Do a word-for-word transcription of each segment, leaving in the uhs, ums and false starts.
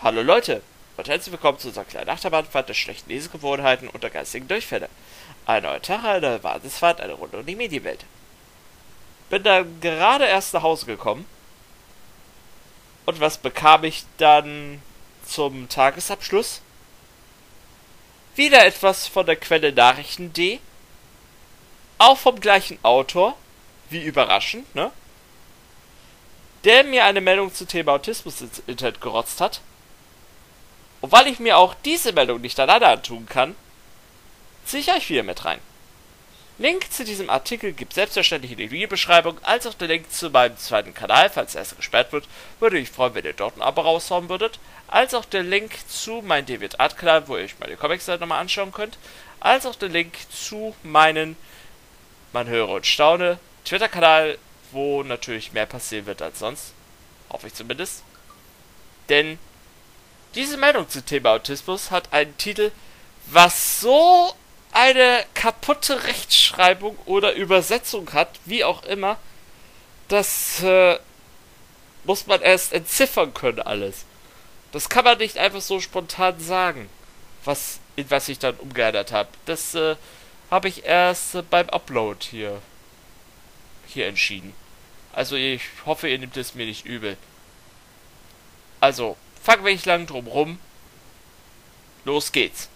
Hallo Leute und herzlich willkommen zu unserer kleinen Achterbahnfahrt der schlechten Lesegewohnheiten und der geistigen Durchfälle. Ein neuer Tag, eine Wahnsinnsfahrt, eine Runde um die Medienwelt. Bin dann gerade erst nach Hause gekommen und was bekam ich dann zum Tagesabschluss? Wieder etwas von der Quelle Nachrichten D, auch vom gleichen Autor, wie überraschend, ne? Der mir eine Meldung zum Thema Autismus ins Internet gerotzt hat. Und weil ich mir auch diese Meldung nicht alleine antun kann, ziehe ich euch wieder mit rein. Link zu diesem Artikel gibt es selbstverständlich in der Videobeschreibung, als auch den Link zu meinem zweiten Kanal, falls er erst gesperrt wird, würde ich mich freuen, wenn ihr dort ein Abo raushauen würdet, als auch den Link zu meinem David Art Kanal, wo ihr euch meine Comics dann nochmal anschauen könnt, als auch den Link zu meinen, man höre und staune, Twitter-Kanal, wo natürlich mehr passieren wird als sonst, hoffe ich zumindest, denn diese Meldung zum Thema Autismus hat einen Titel, was so eine kaputte Rechtschreibung oder Übersetzung hat, wie auch immer, das äh, muss man erst entziffern können alles. Das kann man nicht einfach so spontan sagen, was, in was ich dann umgeändert habe. Das äh, habe ich erst äh, beim Upload hier, hier entschieden. Also ich hoffe, ihr nehmt es mir nicht übel. Also, fangen wir nicht lang drum rum. Los geht's.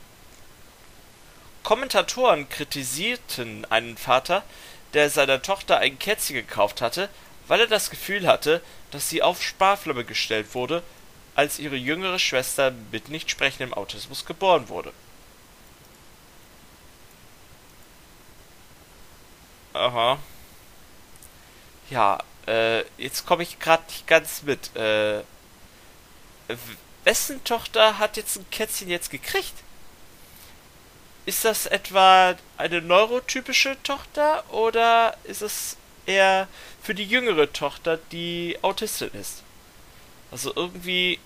Kommentatoren kritisierten einen Vater, der seiner Tochter ein Kerzchen gekauft hatte, weil er das Gefühl hatte, dass sie auf Sparflamme gestellt wurde, als ihre jüngere Schwester mit nicht sprechendem Autismus geboren wurde. Aha. Ja, äh, jetzt komme ich gerade nicht ganz mit. Äh, wessen Tochter hat jetzt ein Kätzchen jetzt gekriegt? Ist das etwa eine neurotypische Tochter oder ist es eher für die jüngere Tochter, die Autistin ist? Also irgendwie...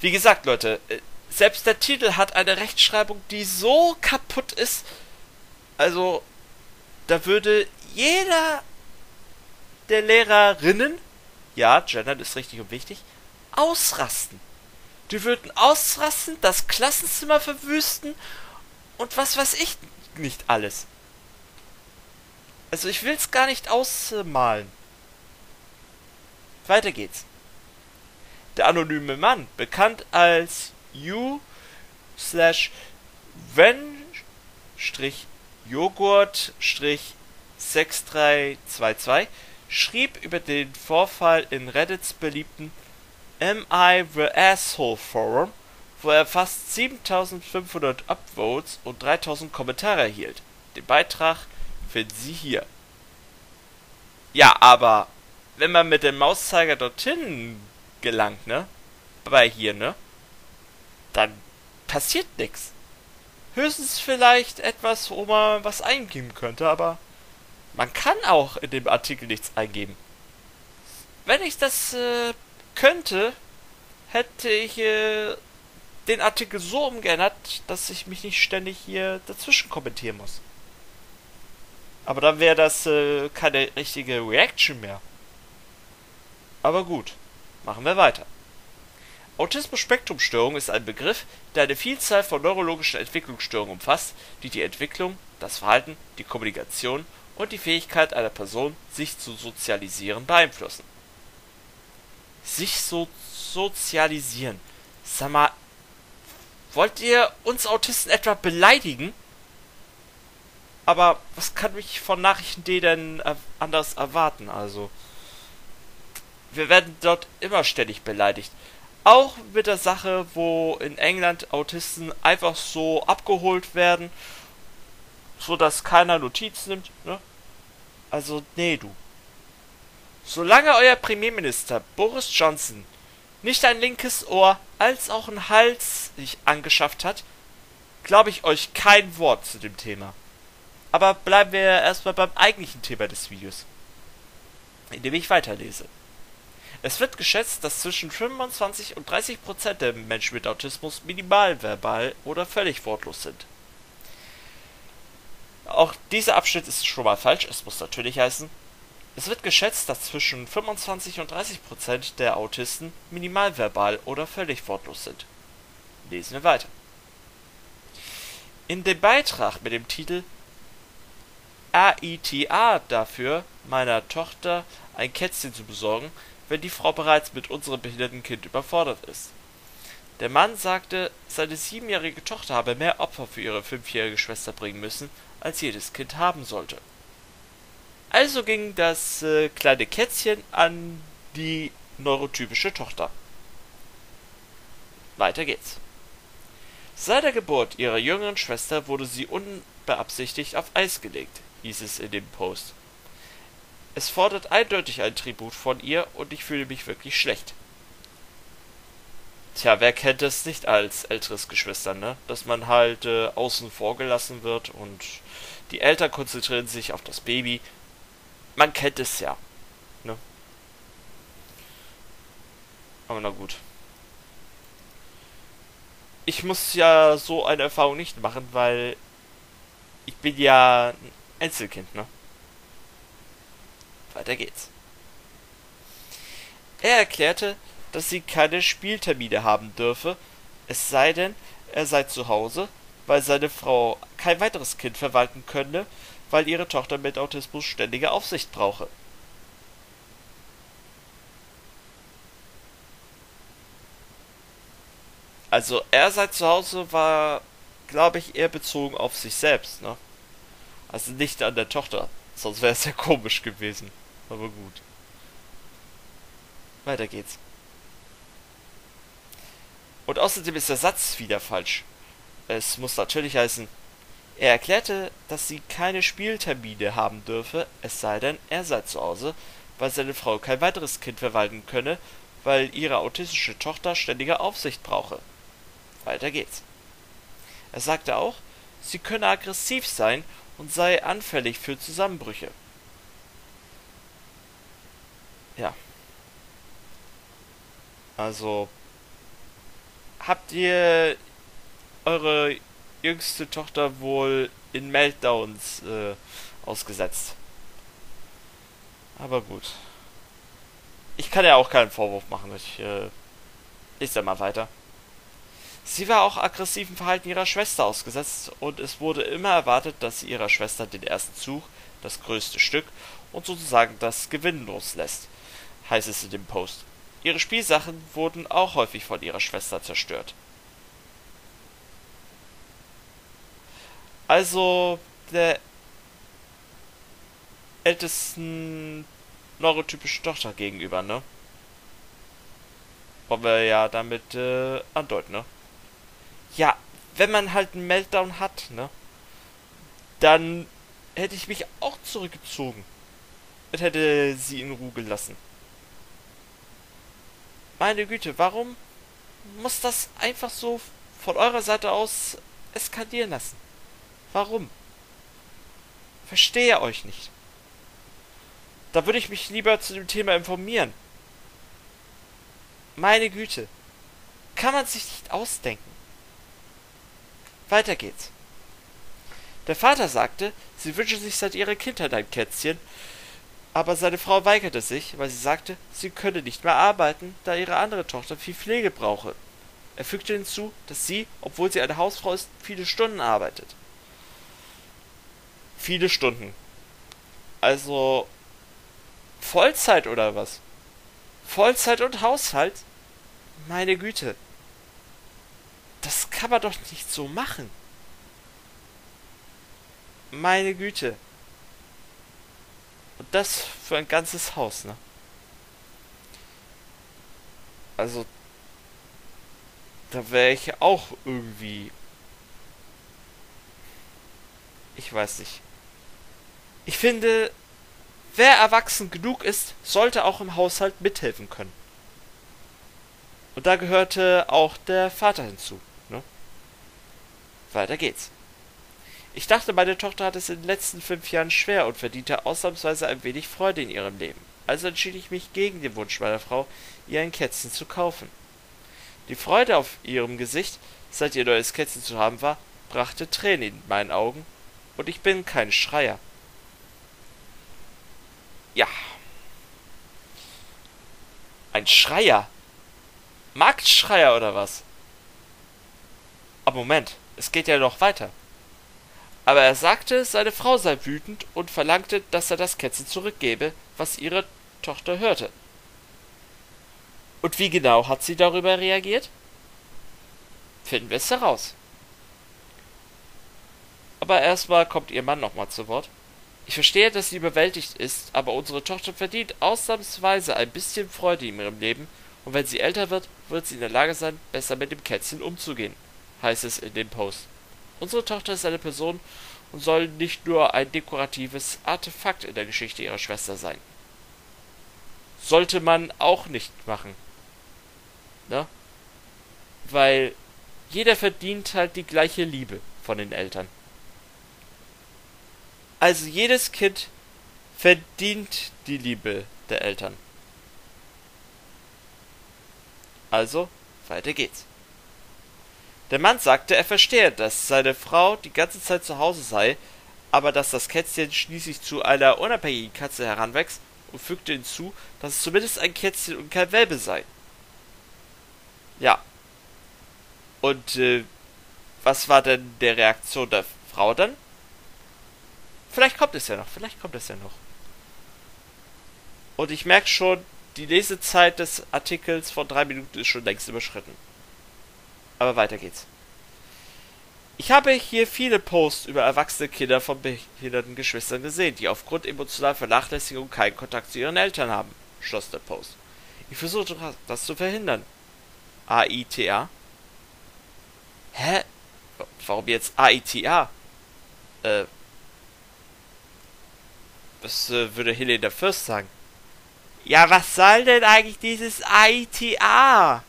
Wie gesagt, Leute, selbst der Titel hat eine Rechtschreibung, die so kaputt ist. Also, da würde jeder der Lehrerinnen, ja, Gendern ist richtig und wichtig, ausrasten. Die würden ausrasten, das Klassenzimmer verwüsten und was weiß ich nicht alles. Also ich will es gar nicht ausmalen. Weiter geht's. Der anonyme Mann, bekannt als you slash wenn strich Joghurt strich sechs drei zwei zwei, schrieb über den Vorfall in Reddits beliebten Am I The Asshole Forum, wo er fast siebentausendfünfhundert Upvotes und dreitausend Kommentare erhielt. Den Beitrag finden Sie hier. Ja, aber wenn man mit dem Mauszeiger dorthin gelangt, ne? Bei hier, ne? Dann passiert nichts. Höchstens vielleicht etwas, wo man was eingeben könnte, aber man kann auch in dem Artikel nichts eingeben. Wenn ich das... Äh, könnte, hätte ich äh, den Artikel so umgeändert, dass ich mich nicht ständig hier dazwischen kommentieren muss. Aber dann wäre das äh, keine richtige Reaction mehr. Aber gut, machen wir weiter. Autismus-Spektrumstörung ist ein Begriff, der eine Vielzahl von neurologischen Entwicklungsstörungen umfasst, die die Entwicklung, das Verhalten, die Kommunikation und die Fähigkeit einer Person, sich zu sozialisieren, beeinflussen. Sich so sozialisieren. Sag mal, wollt ihr uns Autisten etwa beleidigen? Aber was kann mich von Nachrichten D denn anders erwarten? Also, wir werden dort immer ständig beleidigt. Auch mit der Sache, wo in England Autisten einfach so abgeholt werden, sodass keiner Notiz nimmt, ne? Also, nee, du. Solange euer Premierminister Boris Johnson nicht ein linkes Ohr als auch ein Hals sich angeschafft hat, glaube ich euch kein Wort zu dem Thema. Aber bleiben wir erstmal beim eigentlichen Thema des Videos, indem ich weiterlese. Es wird geschätzt, dass zwischen fünfundzwanzig und dreißig Prozent der Menschen mit Autismus minimal verbal oder völlig wortlos sind. Auch dieser Abschnitt ist schon mal falsch, es muss natürlich heißen, Es wird geschätzt, dass zwischen fünfundzwanzig und dreißig Prozent der Autisten minimalverbal oder völlig wortlos sind. Lesen wir weiter. In dem Beitrag mit dem Titel "A I T A dafür, meiner Tochter ein Kätzchen zu besorgen, wenn die Frau bereits mit unserem behinderten Kind überfordert ist." Der Mann sagte, seine siebenjährige Tochter habe mehr Opfer für ihre fünfjährige Schwester bringen müssen, als jedes Kind haben sollte. Also ging das äh, kleine Kätzchen an die neurotypische Tochter. Weiter geht's. Seit der Geburt ihrer jüngeren Schwester wurde sie unbeabsichtigt auf Eis gelegt, hieß es in dem Post. Es fordert eindeutig ein Tribut von ihr und ich fühle mich wirklich schlecht. Tja, wer kennt es nicht als älteres Geschwister, ne? Dass man halt äh, außen vor gelassen wird und die Eltern konzentrieren sich auf das Baby. Man kennt es ja, ne? Aber na gut. Ich muss ja so eine Erfahrung nicht machen, weil ich bin ja ein Einzelkind, ne? Weiter geht's. Er erklärte, dass sie keine Spieltermine haben dürfe, es sei denn, er sei zu Hause, weil seine Frau kein weiteres Kind verwalten könne, weil ihre Tochter mit Autismus ständige Aufsicht brauche. Also er sei zu Hause war, glaube ich, eher bezogen auf sich selbst, ne? Also nicht an der Tochter, sonst wäre es ja komisch gewesen. Aber gut. Weiter geht's. Und außerdem ist der Satz wieder falsch. Es muss natürlich heißen, er erklärte, dass sie keine Spieltermine haben dürfe, es sei denn, er sei zu Hause, weil seine Frau kein weiteres Kind verwalten könne, weil ihre autistische Tochter ständige Aufsicht brauche. Weiter geht's. Er sagte auch, sie könne aggressiv sein und sei anfällig für Zusammenbrüche. Ja. Also... Habt ihr eure jüngste Tochter wohl in Meltdowns äh, ausgesetzt? Aber gut. Ich kann ja auch keinen Vorwurf machen. Ich äh, lese dann mal weiter. Sie war auch aggressivem Verhalten ihrer Schwester ausgesetzt und es wurde immer erwartet, dass sie ihrer Schwester den ersten Zug, das größte Stück und sozusagen das Gewinn loslässt, heißt es in dem Post. Ihre Spielsachen wurden auch häufig von ihrer Schwester zerstört. Also der ältesten neurotypischen Tochter gegenüber, ne? Wollen wir ja damit äh, andeuten, ne? Ja, wenn man halt einen Meltdown hat, ne? Dann hätte ich mich auch zurückgezogen und hätte sie in Ruhe gelassen. Meine Güte, warum muss das einfach so von eurer Seite aus eskalieren lassen? Warum? Verstehe euch nicht. Da würde ich mich lieber zu dem Thema informieren. Meine Güte, kann man sich nicht ausdenken. Weiter geht's. Der Vater sagte, sie wünsche sich seit ihrer Kindheit ein Kätzchen, aber seine Frau weigerte sich, weil sie sagte, sie könne nicht mehr arbeiten, da ihre andere Tochter viel Pflege brauche. Er fügte hinzu, dass sie, obwohl sie eine Hausfrau ist, viele Stunden arbeitet. Viele Stunden. Also Vollzeit oder was? Vollzeit und Haushalt? Meine Güte. Das kann man doch nicht so machen. Meine Güte. Und das für ein ganzes Haus, ne? Also, da wäre ich auch irgendwie... Ich weiß nicht. Ich finde, wer erwachsen genug ist, sollte auch im Haushalt mithelfen können. Und da gehörte auch der Vater hinzu, ne? Weiter geht's. Ich dachte, meine Tochter hat es in den letzten fünf Jahren schwer und verdiente ausnahmsweise ein wenig Freude in ihrem Leben. Also entschied ich mich gegen den Wunsch meiner Frau, ihr ein Kätzchen zu kaufen. Die Freude auf ihrem Gesicht, seit ihr neues Kätzchen zu haben war, brachte Tränen in meinen Augen und ich bin kein Schreier. Ja. Ein Schreier? Marktschreier oder was? Aber Moment, es geht ja noch weiter. Aber er sagte, seine Frau sei wütend und verlangte, dass er das Kätzchen zurückgebe, was ihre Tochter hörte. Und wie genau hat sie darüber reagiert? Finden wir es heraus. Aber erstmal kommt ihr Mann nochmal zu Wort. Ich verstehe, dass sie überwältigt ist, aber unsere Tochter verdient ausnahmsweise ein bisschen Freude in ihrem Leben und wenn sie älter wird, wird sie in der Lage sein, besser mit dem Kätzchen umzugehen, heißt es in dem Post. Unsere Tochter ist eine Person und soll nicht nur ein dekoratives Artefakt in der Geschichte ihrer Schwester sein. Sollte man auch nicht machen. Ne? Weil jeder verdient halt die gleiche Liebe von den Eltern. Also jedes Kind verdient die Liebe der Eltern. Also, weiter geht's. Der Mann sagte, er verstehe, dass seine Frau die ganze Zeit zu Hause sei, aber dass das Kätzchen schließlich zu einer unabhängigen Katze heranwächst und fügte hinzu, dass es zumindest ein Kätzchen und kein Welpe sei. Ja. Und äh, was war denn der Reaktion der Frau dann? Vielleicht kommt es ja noch, vielleicht kommt es ja noch. Und ich merke schon, die Lesezeit des Artikels von drei Minuten ist schon längst überschritten. Aber weiter geht's. Ich habe hier viele Posts über erwachsene Kinder von behinderten Geschwistern gesehen, die aufgrund emotionaler Vernachlässigung keinen Kontakt zu ihren Eltern haben, schloss der Post. Ich versuche das zu verhindern. A I T A? Hä? Warum jetzt A I T A? Äh... Das äh, würde Helena Fürst sagen. Ja, was soll denn eigentlich dieses A I T A?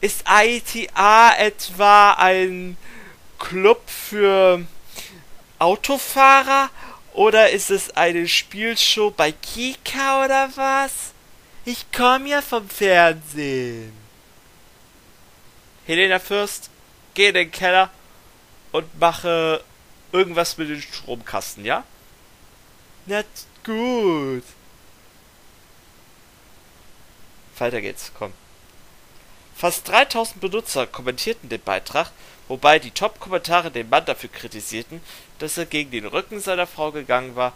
Ist A I T A etwa ein Club für Autofahrer? Oder ist es eine Spielshow bei Kika oder was? Ich komme ja vom Fernsehen. Helena Fürst, geh in den Keller und mache irgendwas mit dem Stromkasten, ja? Na gut. Weiter geht's, komm. Fast dreitausend Benutzer kommentierten den Beitrag, wobei die Top-Kommentare den Mann dafür kritisierten, dass er gegen den Rücken seiner Frau gegangen war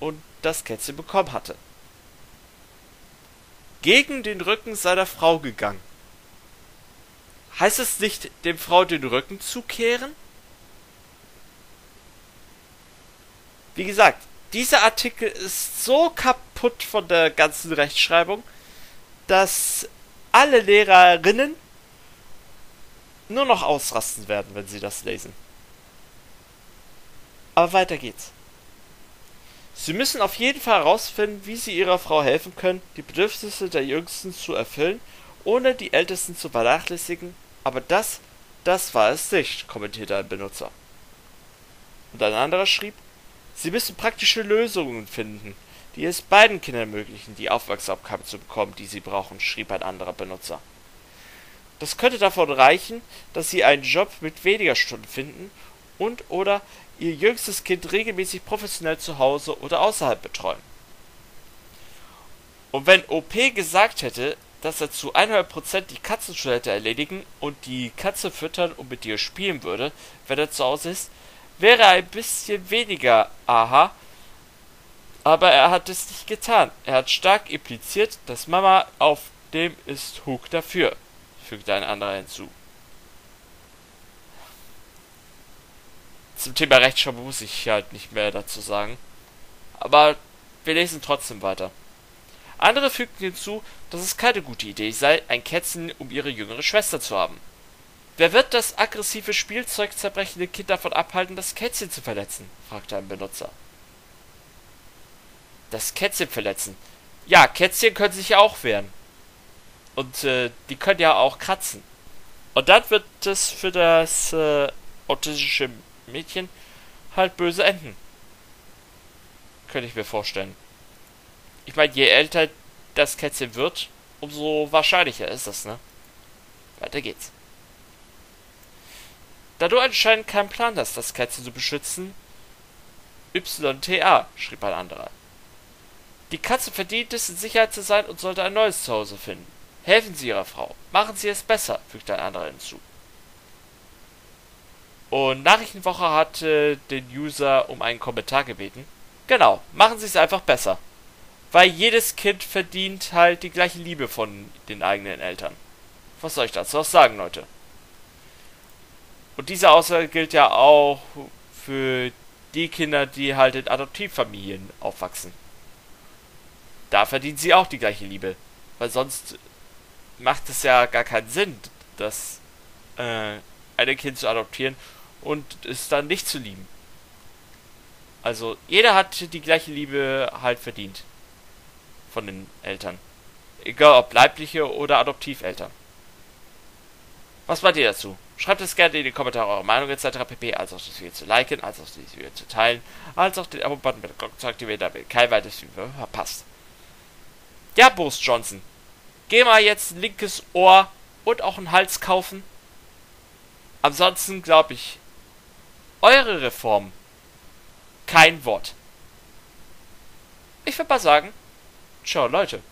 und das Kätzchen bekommen hatte. Gegen den Rücken seiner Frau gegangen. Heißt es nicht, dem Frau den Rücken zu kehren? Wie gesagt, dieser Artikel ist so kaputt von der ganzen Rechtschreibung, dass alle Lehrerinnen nur noch ausrasten werden, wenn sie das lesen. Aber weiter geht's. Sie müssen auf jeden Fall herausfinden, wie sie ihrer Frau helfen können, die Bedürfnisse der Jüngsten zu erfüllen, ohne die Ältesten zu vernachlässigen. Aber das, das war es nicht, kommentierte ein Benutzer. Und ein anderer schrieb, Sie müssen praktische Lösungen finden, die es beiden Kindern ermöglichen, die Aufmerksamkeit zu bekommen, die sie brauchen, schrieb ein anderer Benutzer. Das könnte davon reichen, dass sie einen Job mit weniger Stunden finden und oder ihr jüngstes Kind regelmäßig professionell zu Hause oder außerhalb betreuen. Und wenn O P gesagt hätte, dass er zu hundert Prozent die Katzentoilette erledigen und die Katze füttern und mit ihr spielen würde, wenn er zu Hause ist, wäre ein bisschen weniger, aha, aber er hat es nicht getan. Er hat stark impliziert, dass Mama auf dem ist Hug dafür, fügte ein anderer hinzu. Zum Thema Rechtschreibung muss ich halt nicht mehr dazu sagen, aber wir lesen trotzdem weiter. Andere fügten hinzu, dass es keine gute Idee sei, ein Kätzchen um ihre jüngere Schwester zu haben. Wer wird das aggressive Spielzeug zerbrechende Kind davon abhalten, das Kätzchen zu verletzen? Fragte ein Benutzer. Das Kätzchen verletzen? Ja, Kätzchen können sich ja auch wehren. Und äh, die können ja auch kratzen. Und dann wird es für das äh, autistische Mädchen halt böse enden. Könnte ich mir vorstellen. Ich meine, je älter das Kätzchen wird, umso wahrscheinlicher ist das, ne? Weiter geht's. Da du anscheinend keinen Plan hast, das Kätzchen zu beschützen, Y T A, schrieb ein anderer. Die Katze verdient es, in Sicherheit zu sein und sollte ein neues Zuhause finden. Helfen Sie Ihrer Frau. Machen Sie es besser, fügt ein anderer hinzu. Und Nachrichtenwoche hat äh, den User um einen Kommentar gebeten. Genau, machen Sie es einfach besser. Weil jedes Kind verdient halt die gleiche Liebe von den eigenen Eltern. Was soll ich dazu noch sagen, Leute? Und diese Aussage gilt ja auch für die Kinder, die halt in Adoptivfamilien aufwachsen. Da verdienen sie auch die gleiche Liebe. Weil sonst macht es ja gar keinen Sinn, das äh, eine Kind zu adoptieren und es dann nicht zu lieben. Also jeder hat die gleiche Liebe halt verdient. Von den Eltern. Egal ob leibliche oder Adoptiveltern. Was meint ihr dazu? Schreibt es gerne in die Kommentare eure Meinung et cetera pp. Als auch das Video zu liken, als auch das Video zu teilen, als auch den Abo-Button mit der Glocke zu aktivieren, damit kein weiteres Video verpasst. Ja, Boris Johnson. Geh mal jetzt ein linkes Ohr und auch einen Hals kaufen. Ansonsten glaube ich, eure Reform, kein Wort. Ich würde mal sagen, ciao Leute.